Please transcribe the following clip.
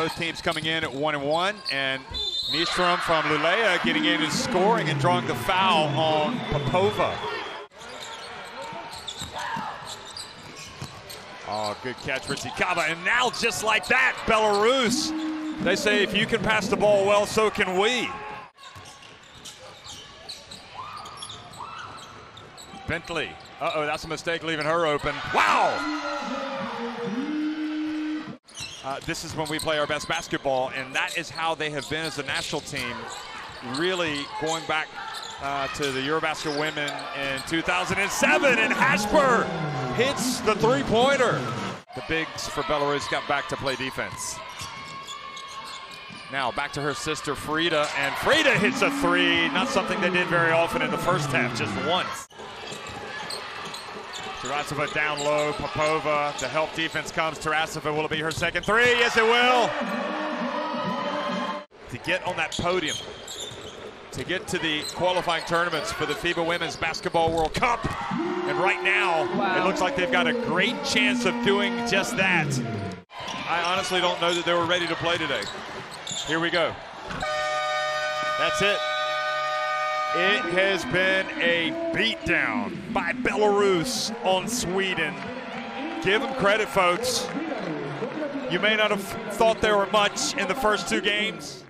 Both teams coming in at 1-1, and Nistrom from Lulea getting in and scoring and drawing the foul on Popova. Oh, good catch, Richie Kava. And now, just like that, Belarus. They say if you can pass the ball well, so can we. Bentley. Uh-oh, that's a mistake leaving her open. Wow! This is when we play our best basketball, and that is how they have been as a national team, really going back to the EuroBasket women in 2007, and Hasper hits the three-pointer. The bigs for Belarus got back to play defense. Now back to her sister Frida, and Frida hits a three, not something they did very often in the first half, just once. Tarasova down low, Popova, the help defense comes, Tarasova, will it be her second three? Yes, it will! To get on that podium, to get to the qualifying tournaments for the FIBA Women's Basketball World Cup, and right now, wow, it looks like they've got a great chance of doing just that. I honestly don't know that they were ready to play today. Here we go. That's it. It has been a beatdown by Belarus on Sweden. Give them credit, folks. You may not have thought there were much in the first two games.